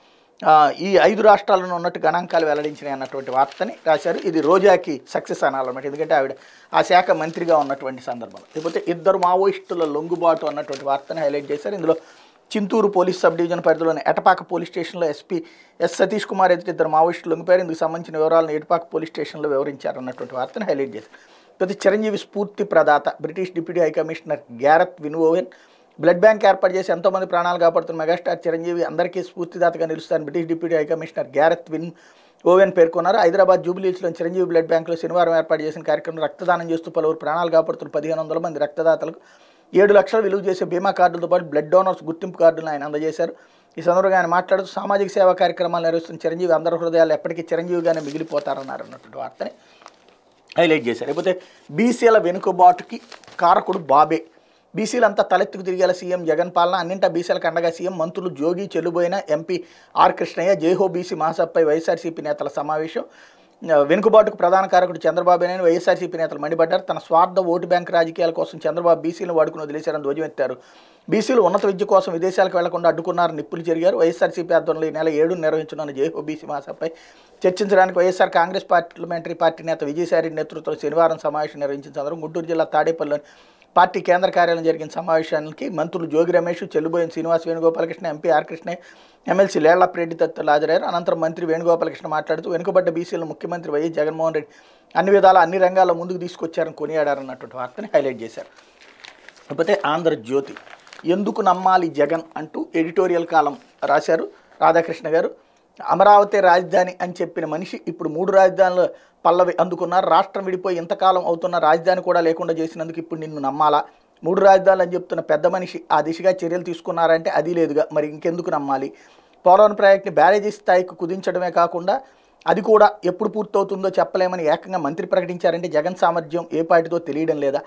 ఈ ఐదు రాష్ట్రాలను ఉన్నట్టు గణాంకాలు వెల్లడించినాయి అన్నటువంటి వార్తని రాశారు. ఇది రోజాకి సక్సెస్ అనాలన్నమాట, ఎందుకంటే ఆవిడ ఆ శాఖ మంత్రిగా ఉన్నటువంటి సందర్భంలో. లేకపోతే ఇద్దరు మావోయిస్టుల లొంగుబాటు అన్నటువంటి వార్తని హైలైట్ చేశారు. ఇందులో చింతూరు పోలీస్ సబ్ డివిజన్ పరిధిలోని ఎటపాక పోలీస్ స్టేషన్లో ఎస్పీ ఎస్ సతీష్ కుమార్ ఎదుటి ఇద్దరు మావోయిస్టులు లొంగిపోయారు. ఇందుకు సంబంధించిన వివరాలను ఎటపాక పోలీస్ స్టేషన్లో వివరించారు అన్నటువంటి వార్తను హైలైట్ చేశారు. లేకపోతే చిరంజీవి స్ఫూర్తి ప్రదాత British deputy high commissioner Gareth విన్ఓవెన్ blood bank ఏర్పాటు చేసి ఎంతోమంది ప్రాణాలు కాపాడుతున్న మెగాస్టార్ చిరంజీవి అందరికీ స్ఫూర్తిదాతగా నిలుస్తారని British deputy high commissioner Gareth win Owen పేర్కొన్నారు. హైదరాబాద్ జూబ్లీహిల్స్లో చిరంజీవి బ్లడ్ బ్యాంక్లో శనివారం ఏర్పాటు చేసిన కార్యక్రమం రక్తదానం చేస్తూ పలువురు ప్రాణాలు కాపాడుతున్న పదిహేను వందల మంది రక్తదాతలకు ఏడు లక్షలు విలువ చేసే బీమా కార్డులతో పాటు బ్లడ్ డోనర్స్ గుర్తింపు కార్డులను ఆయన అందజేశారు. ఈ సందర్భంగా ఆయన మాట్లాడుతూ సామాజిక సేవా కార్యక్రమాలు నిర్వహిస్తున్న చిరంజీవి అందరి హృదయాలు ఎప్పటికీ చిరంజీవిగానే మిగిలిపోతారన్నారు అన్నటువంటి వార్తని హైలైట్ చేశారు. లేకపోతే బీసీల వెనుకబాటుకి కారకుడు బాబే, బీసీలంతా తలెత్తుకు తిరిగేలా సీఎం జగన్ పాలన, అన్నింటా బీసీలకు అండగా సీఎం, మంత్రులు Jogi, Chelluboina, MP R Krishnaiah, Jai Ho BC మహాసభపై వైఎస్ఆర్సీపీ నేతల సమావేశం. వెనుకబాటుకు ప్రధాన కారకుడు చంద్రబాబేనని వైఎస్ఆర్సీపీ నేతలు మండిపడ్డారు. తన స్వార్థ ఓటు బ్యాంక్ రాజకీయాల కోసం చంద్రబాబు బీసీలను వాడుకుని వదిలేశారని ధ్వజమెత్తారు. బీసీలు ఉన్నత విద్య కోసం విదేశాలకు వెళ్లకుండా అడ్డుకున్నారని నిప్పులు జరిగారు. వైఎస్ఆర్సీపీ ఆధ్వర్యంలో ఈ నెల ఏడు నిర్వహించనున్న జైహో బీసీ మహాసభపై చర్చించడానికి వైఎస్ఆర్ కాంగ్రెస్ పార్లమెంటరీ పార్టీ నేత విజయసాయిరెడ్డి నేతృత్వంలో శనివారం సమావేశం నిర్వహించిన సందర్భం గుంటూరు జిల్లా తాడేపల్లిలోని పార్టీ కేంద్ర కార్యాలయం జరిగిన సమావేశానికి మంత్రులు Jogi Ramesh, Chelluboina Srinivas, Venugopalakrishna, MP R Krishna, MLC Lellappireddy తదితరులు హాజరయ్యారు. అనంతరం మంత్రి వేణుగోపాలకృష్ణ మాట్లాడుతూ వెనుకబడ్డ బీసీలను ముఖ్యమంత్రి వైఎస్ జగన్మోహన్ రెడ్డి అన్ని విధాల అన్ని రంగాల్లో ముందుకు తీసుకొచ్చారని కొనియాడారన్నటువంటి వార్తని హైలైట్ చేశారు. కాకపోతే ఆంధ్రజ్యోతి ఎందుకు నమ్మాలి జగన్ అంటూ ఎడిటోరియల్ కాలం రాశారు రాధాకృష్ణ గారు. అమరావతి రాజధాని అని చెప్పిన మనిషి ఇప్పుడు మూడు రాజధానులు పల్లవి అందుకున్నారు. రాష్ట్రం విడిపోయి ఇంతకాలం అవుతున్న రాజధాని కూడా లేకుండా చేసినందుకు ఇప్పుడు నిన్ను నమ్మాలా? మూడు రాజధానులు అని చెప్తున్న పెద్ద మనిషి ఆ దిశగా చర్యలు తీసుకున్నారంటే అది లేదుగా, మరి ఇంకెందుకు నమ్మాలి? పోలవరం ప్రాజెక్టుని బ్యారేజీ స్థాయికి కుదించడమే కాకుండా అది కూడా ఎప్పుడు పూర్తవుతుందో చెప్పలేమని ఏకంగా మంత్రి ప్రకటించారంటే జగన్ సామర్థ్యం ఏ పార్టీతో తెలియడం లేదా?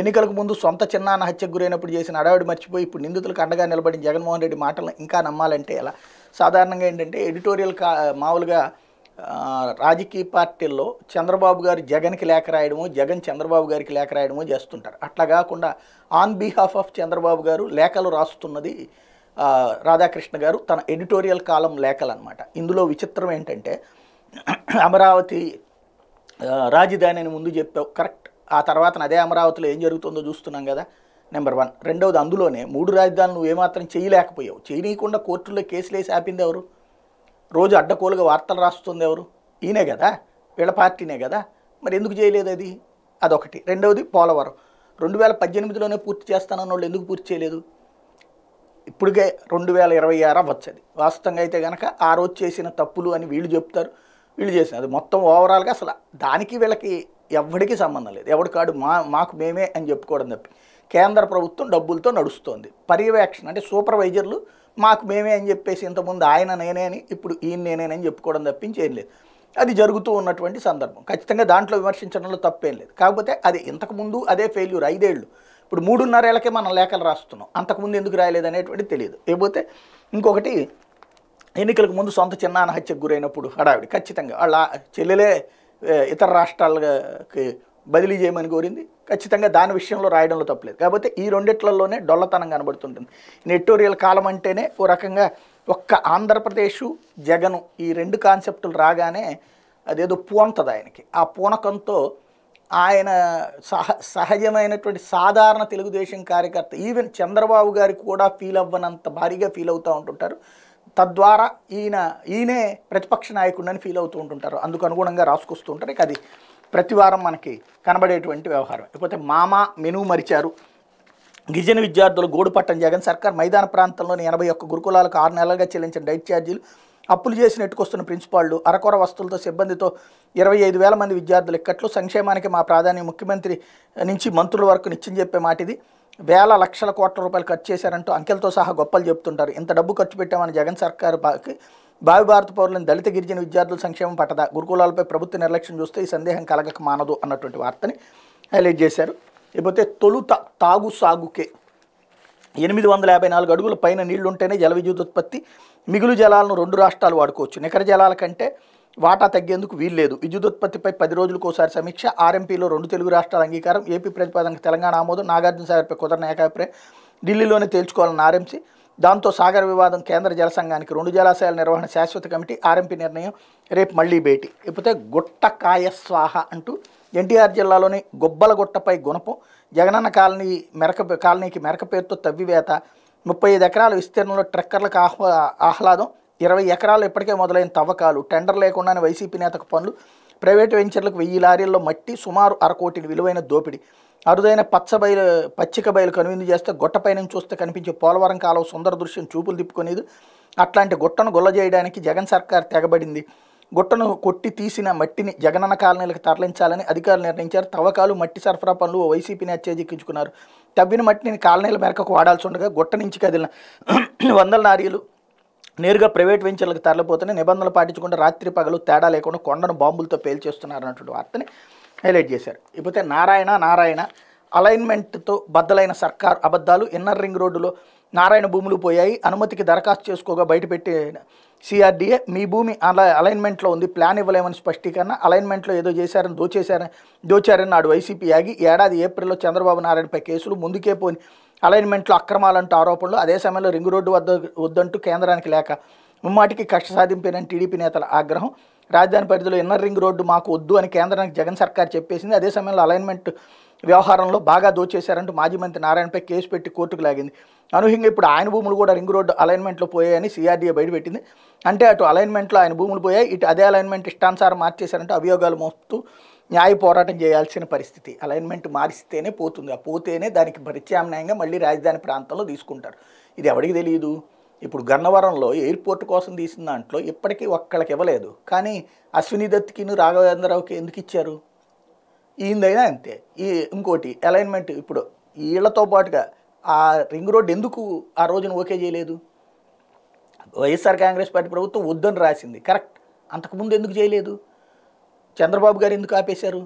ఎన్నికలకు ముందు సొంత చిన్నాన్న హత్యకు గురైనప్పుడు చేసిన అడావిడి మర్చిపోయి ఇప్పుడు నిందితులకు అండగా నిలబడిన జగన్మోహన్ రెడ్డి మాటలను ఇంకా నమ్మాలంటే ఎలా? సాధారణంగా ఏంటంటే ఎడిటోరియల్ కా మామూలుగా రాజకీయ పార్టీల్లో చంద్రబాబు గారు జగన్కి లేఖ రాయడము, జగన్ చంద్రబాబు గారికి లేఖ రాయడము చేస్తుంటారు. అట్లా కాకుండా ఆన్ బిహాఫ్ ఆఫ్ చంద్రబాబు గారు లేఖలు రాస్తున్నది రాధాకృష్ణ గారు, తన ఎడిటోరియల్ కాలం లేఖలు అనమాట. ఇందులో విచిత్రం ఏంటంటే అమరావతి రాజధాని అని ముందు చెప్పావు కరెక్ట్, ఆ తర్వాత అదే అమరావతిలో ఏం జరుగుతుందో చూస్తున్నాం కదా, నెంబర్ వన్. రెండవది, అందులోనే మూడు రాజధానులు నువ్వు ఏమాత్రం చేయలేకపోయావు, చేయనీయకుండా కోర్టుల్లో కేసులు వేసి ఆపింది ఎవరు? రోజు అడ్డకోలుగా వార్తలు రాస్తుంది ఎవరు? ఈయనే కదా, వీళ్ళ పార్టీనే కదా, మరి ఎందుకు చేయలేదు అది? అదొకటి. రెండవది, పోలవరం రెండు వేల పద్దెనిమిదిలోనే పూర్తి చేస్తానన్న వాళ్ళు ఎందుకు పూర్తి చేయలేదు? ఇప్పటికే రెండు వేల ఇరవై ఆరు అవ్వచ్చది. వాస్తవంగా అయితే కనుక ఆ రోజు చేసిన తప్పులు అని వీళ్ళు చెప్తారు, వీళ్ళు చేసిన అది మొత్తం ఓవరాల్గా అసలు దానికి వీళ్ళకి ఎవరికి సంబంధం లేదు. ఎవడు కాడు మా మాకు మేమే అని చెప్పుకోవడం తప్పి కేంద్ర ప్రభుత్వం డబ్బులతో నడుస్తోంది. పర్యవేక్షణ అంటే సూపర్వైజర్లు మాకు మేమే అని చెప్పేసి ఇంతకుముందు ఆయన నేనే అని ఇప్పుడు ఈయన నేనేనని చెప్పుకోవడం తప్పించి ఏం లేదు. అది జరుగుతూ ఉన్నటువంటి సందర్భం ఖచ్చితంగా దాంట్లో విమర్శించడంలో తప్పేం లేదు. కాకపోతే అది ఇంతకుముందు అదే ఫెయిల్యూర్ ఐదేళ్ళు. ఇప్పుడు మూడున్నరేళ్ళకే మనం లేఖలు రాస్తున్నాం, అంతకుముందు ఎందుకు రాయలేదనేటువంటి తెలియదు. లేకపోతే ఇంకొకటి, ఎన్నికలకు ముందు సొంత చిన్నాన్న హత్యకు గురైనప్పుడు హడావిడి ఖచ్చితంగా వాళ్ళ చెల్లెలే ఇతర రాష్ట్రాలకి బదిలీ చేయమని కోరింది, ఖచ్చితంగా దాని విషయంలో రాయడంలో తప్పలేదు. కాకపోతే ఈ రెండిట్లలోనే డొల్లతనం కనబడుతుంటుంది. నెట్టోరియల్ కాలం అంటేనే ఓ రకంగా ఒక్క ఆంధ్రప్రదేశ్ జగను ఈ రెండు కాన్సెప్టులు రాగానే అదేదో పూనుతుంది ఆయనకి. ఆ పూనకంతో ఆయన సహజమైనటువంటి సాధారణ తెలుగుదేశం కార్యకర్త ఈవెన్ చంద్రబాబు గారి కూడా ఫీల్ అవ్వనంత భారీగా ఫీల్ అవుతా ఉంటుంటారు. తద్వారా ఈయన ఈయనే ప్రతిపక్ష నాయకుడిని ఫీల్ అవుతూ ఉంటుంటారు. అందుకు అనుగుణంగా రాసుకొస్తూ ఉంటారు. ఇక అది ప్రతి వారం మనకి కనబడేటువంటి వ్యవహారం. లేకపోతే మామ మెను మరిచారు. గిరిజన విద్యార్థులు గోడుపట్టం జగన్ సర్కార్ మైదాన ప్రాంతంలోని ఎనభై ఒక్క గురుకులాలకు ఆరు నెలలుగా చెల్లించిన డైట్ ఛార్జీలు అప్పులు చేసి నెట్టుకొస్తున్న ప్రిన్సిపాళ్ళు అరకొర వస్తువులతో సిబ్బందితో ఇరవై ఐదు వేల మంది విద్యార్థులు ఇక్కట్లు. సంక్షేమానికి మా ప్రాధాన్యం ముఖ్యమంత్రి నుంచి మంత్రుల వరకు నిత్యం చెప్పే మాట ఇది. వేల లక్షల కోట్ల రూపాయలు ఖర్చు చేశారంటూ అంకెలతో సహా గొప్పలు చెప్తుంటారు. ఇంత డబ్బు ఖర్చు పెట్టామని జగన్ సర్కారు భావి భారత పౌరులను దళిత గిరిజన విద్యార్థుల సంక్షేమం పట్టదా? గురుకులాలపై ప్రభుత్వ నిర్లక్ష్యం చూస్తే ఈ సందేహం కలగక మానదు అన్నటువంటి వార్తని హైలైట్ చేశారు. లేకపోతే తొలుత తాగు సాగుకే ఎనిమిది వందల యాభై నాలుగు అడుగుల పైన నీళ్లుంటేనే జల విద్యుత్ ఉత్పత్తి, మిగులు జలాలను రెండు రాష్ట్రాలు వాడుకోవచ్చు. నికర జలాల కంటే వాటా తగ్గేందుకు వీల్లేదు. విద్యుదుత్పత్తిపై పది రోజులకు ఒకసారి సమీక్ష. ఆర్ఎంపీలో రెండు తెలుగు రాష్ట్రాల అంగీకారం. ఏపీ ప్రతిపాదనకు తెలంగాణ ఆమోదం. నాగార్జున సాగర్పై కుదరని ఏకాభిప్రాయం. ఢిల్లీలోనే తేల్చుకోవాలని ఆర్ఎంసీ. దాంతో సాగర్ వివాదం కేంద్ర జల సంఘానికి. రెండు జలాశయాల నిర్వహణ శాశ్వత కమిటీ. ఆర్ఎంపీ నిర్ణయం రేపు మళ్లీ భేటీ. లేకపోతే గుట్టకాయ స్వాహ అంటూ ఎన్టీఆర్ జిల్లాలోని గొబ్బలగుట్టపై గుణపం. జగనన్న కాలనీ మెరక కాలనీకి మెరక పేరుతో తవ్వివేత. ముప్పై ఐదు ఎకరాల విస్తీర్ణంలో ట్రెక్కర్లకు ఆహ్వా ఆహ్లాదం. ఇరవై ఎకరాలు ఇప్పటికే మొదలైన తవ్వకాలు. టెండర్ లేకుండానే వైసీపీ నేతకు పనులు. ప్రైవేటు వెంచర్లకు వెయ్యి లారీల్లో మట్టి. సుమారు అరకోటి విలువైన దోపిడీ. అరుదైన పచ్చ బయలు పచ్చిక బయలు కనువిందు చేస్తే గొట్టపై నుంచి చూస్తే కనిపించే పోలవరం కాలువ సుందర దృశ్యం చూపులు తిప్పుకునేది. అట్లాంటి గుట్టను గొల్ల చేయడానికి జగన్ సర్కార్ తెగబడింది. గుట్టను కొట్టి తీసిన మట్టిని జగనన్న కాలనీలకు తరలించాలని అధికారులు నిర్ణయించారు. తవ్వకాలు, మట్టి సరఫరా పనులు ఓ వైసీపీ నేత చేజిక్కించుకున్నారు. తవ్విన మట్టిని కాలనీల మేరకు వాడాల్సి ఉండగా గుట్ట నుంచి కదిలిన వందల లారీలు నేరుగా ప్రైవేట్ వెంచర్లకు తరలిపోతున్నాయి. నిబంధనలు పాటించకుండా రాత్రి పగలు తేడా లేకుండా కొండను బాంబులతో పేల్చేస్తున్నారు అన్నటువంటి వార్తని హైలైట్ చేశారు. ఇకపోతే నారాయణ నారాయణ అలైన్మెంట్తో బద్దలైన సర్కార్ అబద్ధాలు. ఇన్నర్ రింగ్ రోడ్డులో నారాయణ భూములు పోయాయి. అనుమతికి దరఖాస్తు చేసుకోగా బయటపెట్టి సిఆర్డీఏ మీ భూమి అలా అలైన్మెంట్లో ఉంది, ప్లాన్ ఇవ్వలేమని స్పష్టీకరణ. అలైన్మెంట్లో ఏదో చేశారని దోచేశారని దోచారని నాడు వైసీపీ ఆగి ఏడాది ఏప్రిల్లో చంద్రబాబు నారాయణపై కేసులు. ముందుకే పోని అలైన్మెంట్లో అక్రమాలంటూ ఆరోపణలు. అదే సమయంలో రింగ్ రోడ్డు వద్ద వద్దంటూ కేంద్రానికి లేక ముమ్మాటికి కష్ట సాధింపేనని టీడీపీ నేతల ఆగ్రహం. రాజధాని పరిధిలో ఇన్నర్ రింగ్ రోడ్డు మాకు వద్దు అని కేంద్రానికి జగన్ సర్కార్ చెప్పేసింది. అదే సమయంలో అలైన్మెంట్ వ్యవహారంలో బాగా దోచేశారంటూ మాజీ మంత్రి నారాయణపై కేసు పెట్టి కోర్టుకు లాగింది. అనుహింగా ఇప్పుడు ఆయన భూములు కూడా రింగ్ రోడ్డు అలైన్మెంట్లో పోయాయని సిఆర్డీఏ బయటపెట్టింది. అంటే అటు అలైన్మెంట్లో ఆయన భూములు పోయాయి, ఇటు అదే అలైన్మెంట్ ఇష్టానుసారం మార్చేశారంటూ అభియోగాలు మోస్తూ న్యాయ పోరాటం చేయాల్సిన పరిస్థితి. అలైన్మెంట్ మారిస్తేనే పోతుంది, పోతేనే దానికి ప్రత్యామ్నాయంగా మళ్ళీ రాజధాని ప్రాంతంలో తీసుకుంటారు. ఇది ఎవరికి తెలియదు. ఇప్పుడు గన్నవరంలో ఎయిర్పోర్ట్ కోసం తీసిన దాంట్లో ఇప్పటికీ ఒక్కళ్ళకి ఇవ్వలేదు, కానీ అశ్విని దత్కిను రాఘవేంద్రరావుకి ఎందుకు ఇచ్చారు? ఈయనదైనా అంతే. ఈ ఇంకోటి అలైన్మెంట్ ఇప్పుడు వీళ్లతో పాటుగా ఆ రింగ్ రోడ్ ఎందుకు ఆ రోజున ఓకే చేయలేదు? వైఎస్ఆర్ కాంగ్రెస్ పార్టీ ప్రభుత్వం వద్దని రాసింది కరెక్ట్. అంతకుముందు ఎందుకు చేయలేదు? చంద్రబాబు గారు ఎందుకు ఆపేశారు?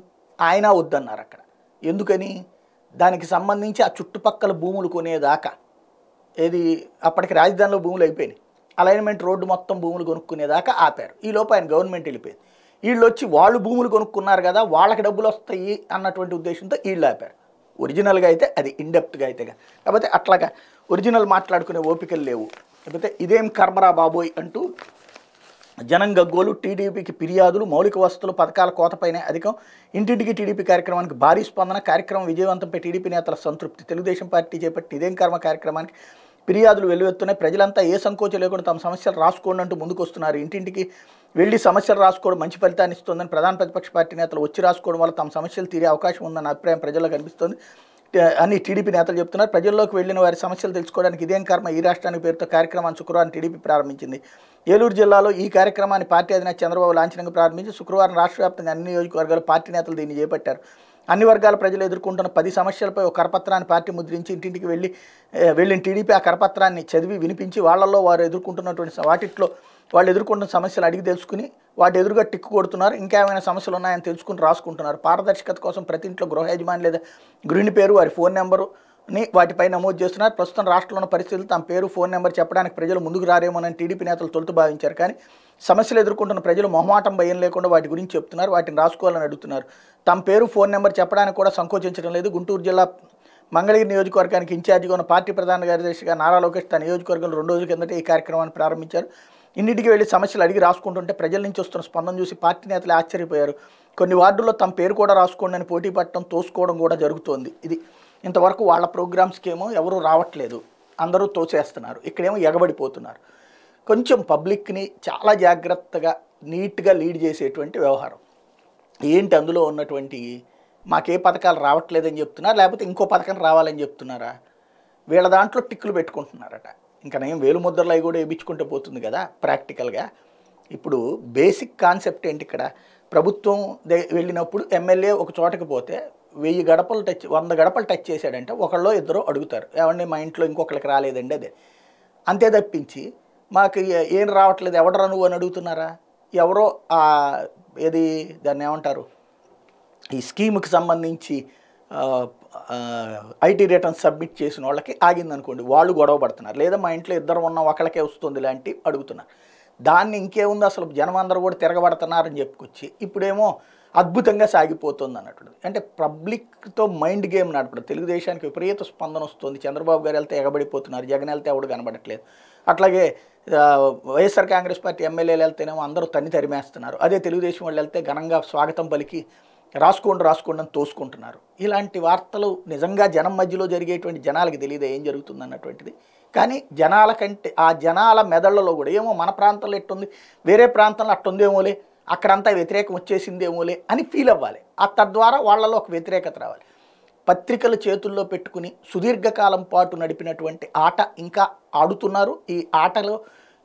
ఆయన వద్దన్నారు అక్కడ. ఎందుకని? దానికి సంబంధించి ఆ చుట్టుపక్కల భూములు కొనేదాకా ఏది అప్పటికి రాజధానిలో భూములు అయిపోయినాయి. అలైన్మెంట్ రోడ్డు మొత్తం భూములు కొనుక్కునేదాకా ఆపారు. ఈలోపు ఆయన గవర్నమెంట్ వెళ్ళిపోయింది. వీళ్ళు వచ్చి వాళ్ళు భూములు కొనుక్కున్నారు కదా, వాళ్ళకి డబ్బులు వస్తాయి అన్నటువంటి ఉద్దేశంతో వీళ్ళు ఆపారు. ఒరిజినల్గా అయితే అది ఇండెప్త్గా అయితే కాకపోతే అట్లాగా ఒరిజినల్ మాట్లాడుకునే ఓపికలు లేవు. లేకపోతే ఇదేం కర్మరా బాబోయ్ అంటూ జనం గగ్గోలు. టీడీపీకి ఫిర్యాదులు. మౌలిక వసతులు పథకాల కోతపైనే అధికం. ఇంటింటికి టీడీపీ కార్యక్రమానికి భారీ స్పందన. కార్యక్రమం విజయవంతంపై టీడీపీ నేతల సంతృప్తి. తెలుగుదేశం పార్టీ చేపట్టి ఇదేం కర్మ కార్యక్రమానికి ఫిర్యాదులు వెల్లువెత్తున్నాయి. ప్రజలంతా ఏ సంకోచం లేకుండా తమ సమస్యలు రాసుకోండి అంటూ ముందుకొస్తున్నారు. ఇంటింటికి వెళ్ళి సమస్యలు రాసుకోవడం మంచి ఫలితాన్ని ఇస్తుందని ప్రధాన ప్రతిపక్ష పార్టీ నేతలు వచ్చి రాసుకోవడం వల్ల తమ సమస్యలు తీరే అవకాశం ఉందన్న అభిప్రాయం ప్రజల్లో కనిపిస్తుంది అని టీడీపీ నేతలు చెప్తున్నారు. ప్రజల్లోకి వెళ్ళిన వారి సమస్యలు తెలుసుకోవడానికి ఇదేం కర్మ ఈ రాష్ట్రానికి పేరుతో కార్యక్రమాన్ని శుక్రవారం టీడీపీ ప్రారంభించింది. ఏలూరు జిల్లాలో ఈ కార్యక్రమాన్ని పార్టీ అధినేత చంద్రబాబు లాంఛనంగా ప్రారంభించి శుక్రవారం రాష్ట్ర వ్యాప్తంగా అన్ని నియోజకవర్గాల పార్టీ నేతలు దీన్ని చేపట్టారు. అన్ని వర్గాల ప్రజలు ఎదుర్కొంటున్న పది సమస్యలపై ఒక కరపత్రాన్ని పార్టీ ముద్రించి ఇంటింటికి వెళ్ళి వెళ్ళిన టీడీపీ ఆ కరపత్రాన్ని చదివి వినిపించి వాళ్ళల్లో వారు ఎదుర్కొంటున్నటువంటి వాటిట్లో వాళ్ళు ఎదుర్కొంటున్న సమస్యలు అడిగి తెలుసుకుని వాటి ఎదురుగా టిక్కు కొడుతున్నారు. ఇంకా ఏమైనా సమస్యలు ఉన్నాయని తెలుసుకుని రాసుకుంటున్నారు. పారదర్శకత కోసం ప్రతి ఇంట్లో గృహ యజమాని లేదా గృహిణి పేరు, వారి ఫోన్ నెంబరుని వాటిపై నమోదు చేస్తున్నారు. ప్రస్తుతం రాష్ట్రంలో పరిస్థితులు తమ పేరు, ఫోన్ నెంబర్ చెప్పడానికి ప్రజలు ముందుకు రారేమోనని టీడీపీ నేతలు తొలుత భావించారు. కానీ సమస్యలు ఎదుర్కొంటున్న ప్రజలు మొహమాటం భయం లేకుండా వాటి గురించి చెప్తున్నారు. వాటిని రాసుకోవాలని అడుగుతున్నారు. తమ పేరు, ఫోన్ నెంబర్ చెప్పడానికి కూడా సంకోచించడం లేదు. గుంటూరు జిల్లా మంగళగిరి నియోజకవర్గానికి ఇన్ఛార్జిగా ఉన్న పార్టీ ప్రధాన కార్యదర్శిగా నారా లోకేష్ తన నియోజకవర్గంలో రెండు రోజుల కిందట ఈ కార్యక్రమాన్ని ప్రారంభించారు. ఇంటికి వెళ్ళి సమస్యలు అడిగి రాసుకుంటుంటే ప్రజల నుంచి వస్తున్న స్పందన చూసి పార్టీ నేతలు ఆశ్చర్యపోయారు. కొన్ని వార్డుల్లో తమ పేరు కూడా రాసుకోండి అని పోటీ పట్టడం తోసుకోవడం కూడా జరుగుతోంది. ఇది ఇంతవరకు వాళ్ళ ప్రోగ్రామ్స్కి ఏమో ఎవరు రావట్లేదు, అందరూ తోచేస్తున్నారు. ఇక్కడేమో ఎగబడిపోతున్నారు. కొంచెం పబ్లిక్ని చాలా జాగ్రత్తగా నీట్గా లీడ్ చేసేటువంటి వ్యవహారం. ఏంటి అందులో ఉన్నటువంటి మాకే పథకాలు రావట్లేదని చెప్తున్నారు, లేకపోతే ఇంకో పథకం రావాలని చెప్తున్నారా? వీళ్ళ దాంట్లో టిక్కులు పెట్టుకుంటున్నారట. ఇంకా నేను వేలు ముద్రలు అవి కూడా వేయించుకుంటూ పోతుంది కదా. ప్రాక్టికల్గా ఇప్పుడు బేసిక్ కాన్సెప్ట్ ఏంటి? ఇక్కడ ప్రభుత్వం వెళ్ళినప్పుడు ఎమ్మెల్యే ఒక చోటకి పోతే వెయ్యి గడపలు టచ్ వంద గడపలు టచ్ చేశాడంటే ఒకళ్ళో ఇద్దరు అడుగుతారు, ఏమండి మా ఇంట్లో ఇంకొకరికి రాలేదండి. అదే అంతే తప్పించి మాకు ఏం రావట్లేదు ఎవడరా నువ్వు అని అడుగుతున్నారా? ఎవరో ఏది దాన్ని ఏమంటారు, ఈ స్కీమ్కి సంబంధించి ఐటీ రిటర్న్ సబ్మిట్ చేసిన వాళ్ళకి ఆగిందనుకోండి, వాళ్ళు గొడవ పడుతున్నారు. లేదా మా ఇంట్లో ఇద్దరు ఉన్న ఒకళ్ళకే వస్తుంది లాంటి అడుగుతున్నారు. దాన్ని ఇంకేముంది అసలు జనం అందరూ కూడా తిరగబడుతున్నారని చెప్పుకొచ్చి ఇప్పుడేమో అద్భుతంగా సాగిపోతుంది అన్నట్టు. అంటే పబ్లిక్తో మైండ్ గేమ్ నడపడం. తెలుగుదేశానికి విపరీత స్పందన వస్తుంది. చంద్రబాబు గారు వెళ్తే ఎగబడిపోతున్నారు, జగన్ వెళ్తే ఎవడు కనబడట్లేదు. అట్లాగే వైఎస్ఆర్ కాంగ్రెస్ పార్టీ ఎమ్మెల్యేలు వెళ్తేనేమో అందరూ తన్ని తరిమేస్తున్నారు. అదే తెలుగుదేశం వాళ్ళు వెళ్తే ఘనంగా స్వాగతం పలికి రాసుకోండి రాసుకోండి అని తోసుకుంటున్నారు. ఇలాంటి వార్తలు నిజంగా జనం మధ్యలో జరిగేటువంటి జనాలకి తెలియదు ఏం జరుగుతుంది అన్నటువంటిది. కానీ జనాల కంటే ఆ జనాల మెదళ్లలో కూడా ఏమో మన ప్రాంతంలో ఎట్టుంది, వేరే ప్రాంతంలో అట్టుందేమోలే, అక్కడంతా వ్యతిరేకం వచ్చేసిందేమోలే అని ఫీల్ అవ్వాలి. ఆ తద్వారా వాళ్ళలో ఒక వ్యతిరేకత రావాలి. పత్రికల చేతుల్లో పెట్టుకుని సుదీర్ఘకాలం పాటు నడిపినటువంటి ఆట ఇంకా ఆడుతున్నారు. ఈ ఆటలో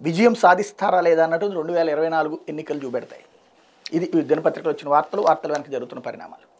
విజయం సాధిస్తారా లేదా అన్నట్టు రెండు వేల ఇరవై నాలుగు ఎన్నికలు చూపెడతాయి. ఇది దినపత్రికలు వచ్చిన వార్తలు, వార్తల వెనక జరుగుతున్న పరిణామాలు.